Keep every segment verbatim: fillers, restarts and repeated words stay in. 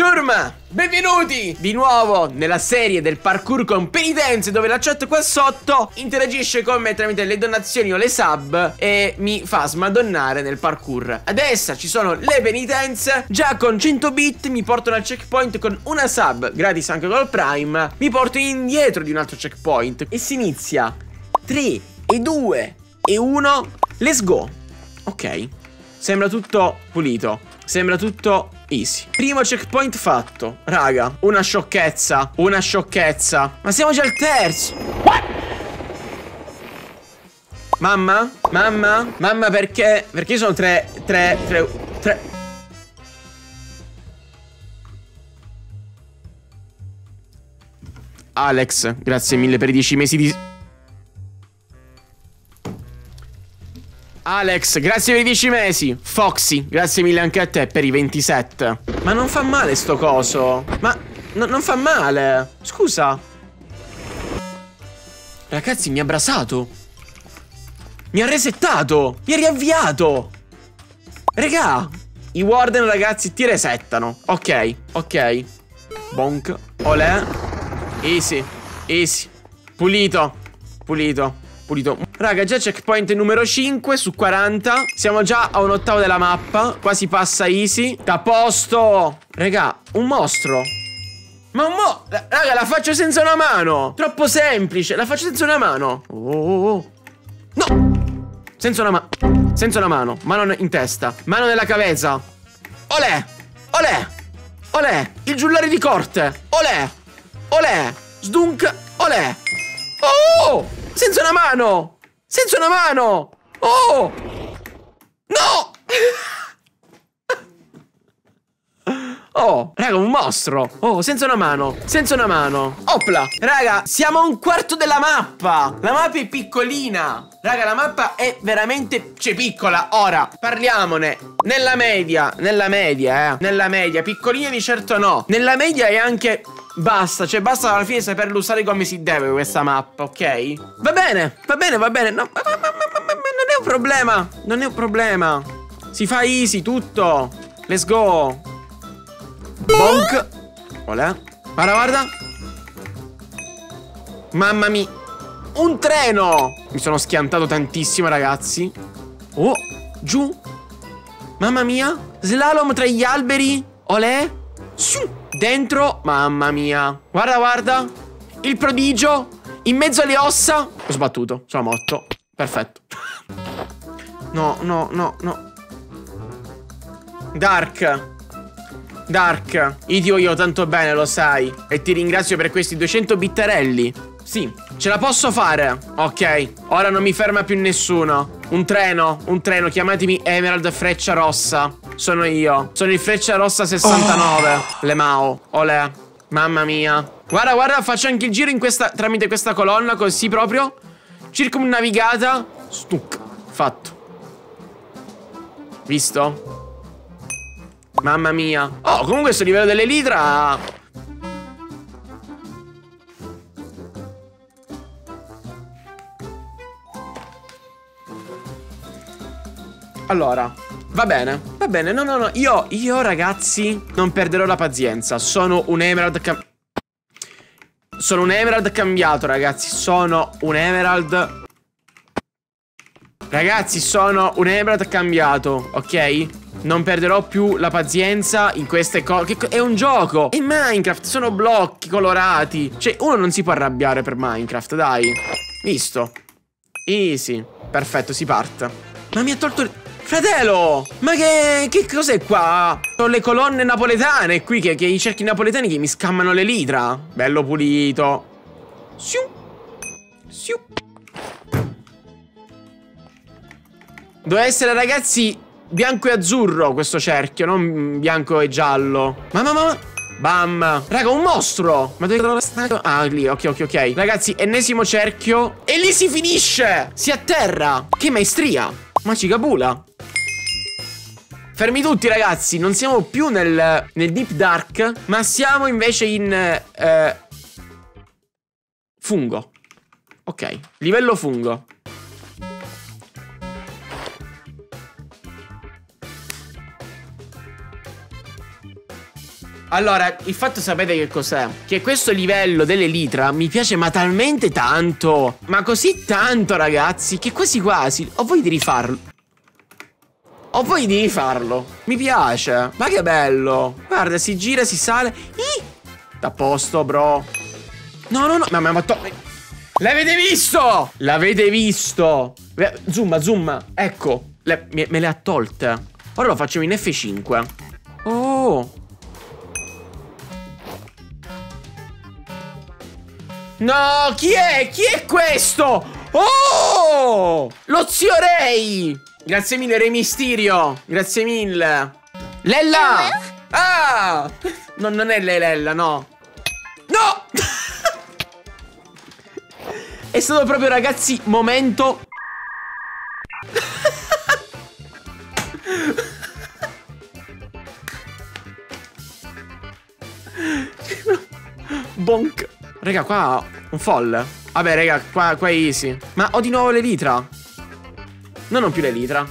ciurma, benvenuti di nuovo nella serie del parkour con penitenze, dove la chat qua sotto interagisce con me tramite le donazioni o le sub e mi fa smadonnare nel parkour. Adesso ci sono le penitenze, già con cento bit mi portano al checkpoint con una sub, gratis anche col Prime, mi porto indietro di un altro checkpoint e si inizia tre e due e uno, let's go. Ok, sembra tutto pulito, sembra tutto easy. Primo checkpoint fatto. Raga, una sciocchezza, una sciocchezza. Ma siamo già al terzo. What? Mamma, mamma, mamma, perché? Perché sono tre, tre, tre, tre. Alex, grazie mille per i dieci mesi di... Alex, grazie per i dieci mesi. Foxy, grazie mille anche a te per i ventisette. Ma non fa male sto coso. Ma no, non fa male. Scusa. Ragazzi, mi ha brasato. Mi ha resettato. Mi ha riavviato. Regà, i warden, ragazzi, ti resettano. Ok, ok. Bonk. Olè. Easy, easy. Pulito, pulito, pulito. Raga, già checkpoint numero cinque su quaranta. Siamo già a un ottavo della mappa. Qua si passa easy. Da posto. Raga, un mostro. Ma un mo... Raga, la faccio senza una mano. Troppo semplice. La faccio senza una mano. Oh. No. Senza una mano. Senza una mano. Mano in testa. Mano nella cabeza. Olè. Olè. Olè. Il giullare di corte. Olè. Olè. Sdunk. Olè. Oh. Senza una mano! Senza una mano! Oh! No! Oh, raga, un mostro! Oh, senza una mano! Senza una mano! Opla! Raga, siamo a un quarto della mappa! La mappa è piccolina! Raga, la mappa è veramente... cioè, piccola! Ora, parliamone! Nella media, nella media, eh! Nella media, piccolina di certo no! Nella media è anche... basta, cioè basta alla fine saperlo usare come si deve questa mappa, ok? Va bene, va bene, va bene. No, ma, ma, ma, ma, ma, non è un problema. Non è un problema. Si fa easy tutto. Let's go. Bonk. Olè. Guarda, guarda. Mamma mia. Un treno. Mi sono schiantato tantissimo, ragazzi. Oh, giù. Mamma mia. Slalom tra gli alberi. Olè. Su. Dentro, mamma mia. Guarda, guarda. Il prodigio. In mezzo alle ossa. Ho sbattuto, sono morto. Perfetto. No, no, no, no. Dark. Dark. Io ti voglio tanto bene, lo sai. E ti ringrazio per questi duecento bitterelli. Sì, ce la posso fare. Ok, ora non mi ferma più nessuno. Un treno, un treno. Chiamatemi Hemerald Freccia Rossa. Sono io. Sono il Freccia Rossa sessantanove. Oh. Le Mao. Olè. Mamma mia. Guarda, guarda, faccio anche il giro in questa, tramite questa colonna, così proprio. Circumnavigata. Stuc. Fatto. Visto? Mamma mia. Oh, comunque sto livello dell'elitra. Allora. Va bene, va bene, no, no, no, io, io ragazzi non perderò la pazienza. Sono un Emerald cam... Sono un Emerald cambiato, ragazzi. Sono un Emerald Ragazzi, sono un Emerald cambiato, ok? Non perderò più la pazienza in queste cose. È un gioco, è Minecraft, sono blocchi colorati. Cioè, uno non si può arrabbiare per Minecraft, dai. Visto? Easy, perfetto, si parte. Ma mi ha tolto il... fratello, ma che, che cos'è qua? Sono le colonne napoletane qui, che, che i cerchi napoletani che mi scammano l'elitra. Bello pulito. Siu. Siu. Doveva essere, ragazzi, bianco e azzurro questo cerchio, non bianco e giallo. Mamma mamma. Ma. Bam. Raga, un mostro. Ma dove... ah, lì, ok, ok, ok. Ragazzi, ennesimo cerchio. E lì si finisce. Si atterra. Che maestria. Ma ci cabula. Fermi tutti, ragazzi. Non siamo più nel, nel deep dark, ma siamo invece in eh, fungo. Ok, livello fungo. Allora, il fatto sapete che cos'è? Che questo livello dell'elitra mi piace ma talmente tanto, ma così tanto ragazzi, che quasi quasi ho voglia di rifarlo. Ho voglia di rifarlo. Mi piace. Ma che bello. Guarda, si gira, si sale. Ih! Da posto, bro. No, no, no. Ma, ma, ma to... L'avete visto? L'avete visto? Zoom, zoom. Ecco. Le... Me, me le ha tolte. Ora lo facciamo in F cinque. Oh. No, chi è? Chi è questo? Oh! Lo zio Ray! Grazie mille, Re Mysterio. Grazie mille. Lella! Ah! No, non è lei Lella, no. No! È stato proprio, ragazzi, momento. Bonk. Raga, qua un folle. Vabbè, raga, qua, qua è easy. Ma ho di nuovo l'elitra. Non ho più l'elitra.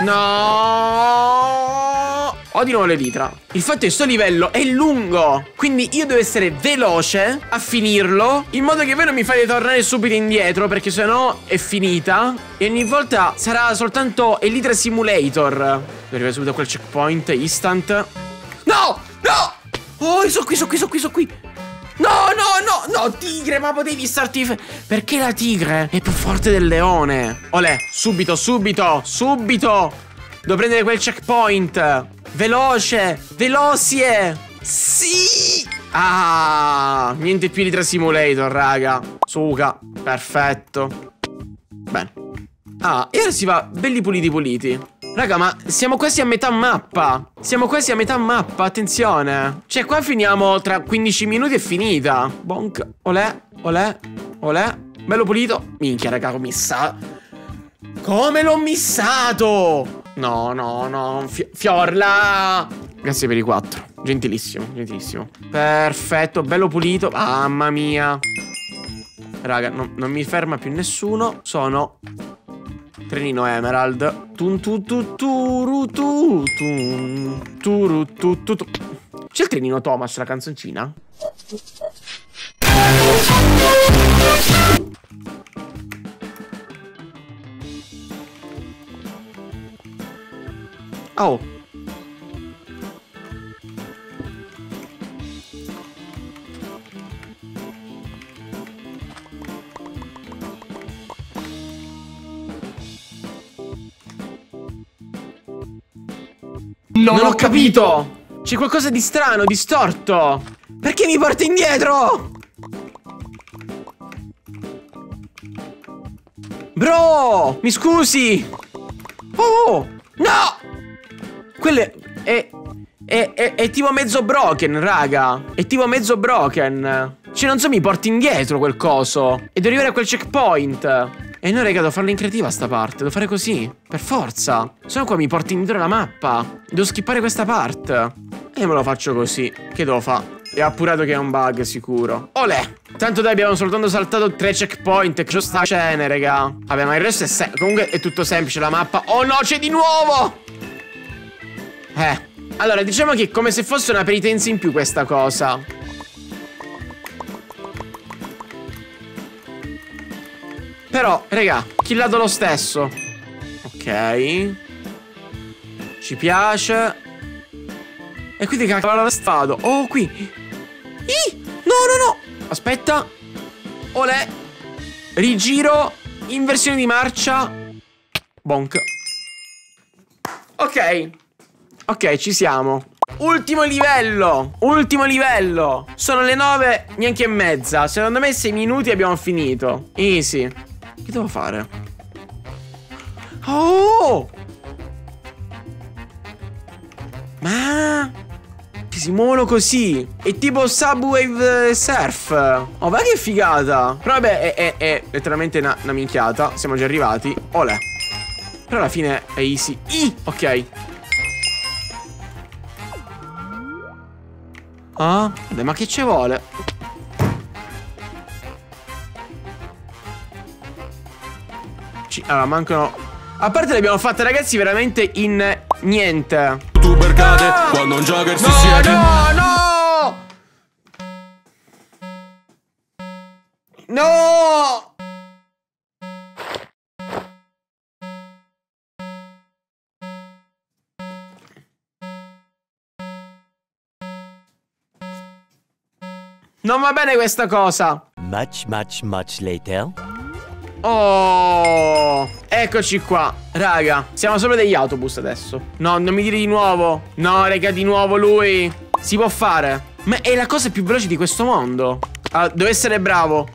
No! Ho di nuovo l'elitra. Il fatto è che sto livello è lungo, quindi io devo essere veloce a finirlo, in modo che voi non mi fate tornare subito indietro, perché sennò è finita. E ogni volta sarà soltanto Elitra Simulator. Devo arrivare subito a quel checkpoint instant. No! No! Oh, sono qui, sono qui, sono qui, sono qui. No, no, no, no, tigre, ma potevi starti... Perché la tigre è più forte del leone? Olè, subito, subito, subito. Devo prendere quel checkpoint. Veloce, velocie. Sì. Ah, niente più di tre simulator, raga. Suca, perfetto. Bene. Ah, e ora si va belli puliti puliti. Raga, ma siamo quasi a metà mappa. Siamo quasi a metà mappa, attenzione. Cioè, qua finiamo tra quindici minuti e finita. Bonk. Olè, olè, olè. Bello pulito. Minchia, raga, ho missato. Come l'ho missato? No, no, no. Fi Fiorla. Grazie per i quattro. Gentilissimo, gentilissimo. Perfetto, bello pulito. Mamma mia. Raga, no, non mi ferma più nessuno. Sono... Trenino Emerald. Tun tu tu tu tu tu tu tu. C'è il trenino Thomas, la canzoncina? Oh. Non, non ho capito, capito. C'è qualcosa di strano, distorto. Perché mi porta indietro? Bro, mi scusi. Oh, no. Quello è è, è, è è tipo mezzo broken, raga. È tipo mezzo broken. Cioè, non so, mi porta indietro quel coso. E devo arrivare a quel checkpoint. E no, raga, devo farla in creativa sta parte. Devo fare così, per forza. Se no qua mi porti indietro la mappa. Devo skippare questa parte. E me lo faccio così. Che devo fare? È appurato che è un bug, sicuro. Olè. Tanto dai, abbiamo soltanto saltato tre checkpoint. Che sta scene, raga. Vabbè, ma il resto è sem... Comunque è tutto semplice la mappa. Oh no, c'è di nuovo. Eh. Allora, diciamo che è come se fosse una penitenza in più questa cosa. Però, raga, killato lo stesso. Ok. Ci piace. E quindi cavolo la stato. Oh, qui. Ih! No, no, no. Aspetta. Olè. Rigiro. Inversione di marcia. Bonk. Ok. Ok, ci siamo. Ultimo livello. Ultimo livello. Sono le nove, neanche e mezza. Secondo me sei minuti abbiamo finito. Easy. Che devo fare? Oh! Ma... Ci si muovono così. È tipo Subwave Surf. Oh, va che figata. Però vabbè, è, è, è letteralmente una, una minchiata. Siamo già arrivati. Olè. Però alla fine è easy. I! Ok. Ah, vabbè, ma che ci vuole? Allora, mancano... A parte l'abbiamo fatta, ragazzi, veramente in niente. Youtuber cade quando un jogger si siede. No, no, no! No! Non va bene questa cosa. Much, much, much later. Oh, eccoci qua. Raga, siamo sopra degli autobus adesso. No, non mi dire di nuovo. No, raga, di nuovo lui. Si può fare. Ma è la cosa più veloce di questo mondo. Ah, devo essere bravo.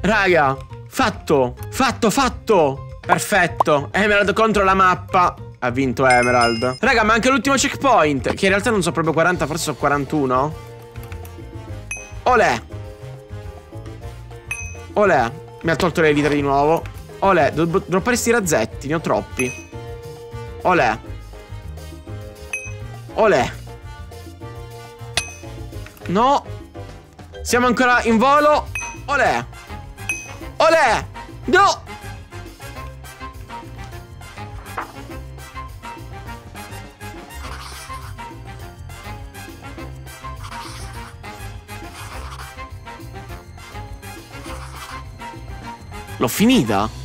Raga, fatto, fatto, fatto. Perfetto. Hemerald contro la mappa. Ha vinto Hemerald. Raga, ma anche l'ultimo checkpoint, che in realtà non so proprio quaranta, forse so quarantuno. Olè. Olè. Mi ha tolto le vite di nuovo. Olè, devo droppare sti razzetti, ne ho troppi. Olè. Olè. No. Siamo ancora in volo. Olè. Olè. No. L'ho finita?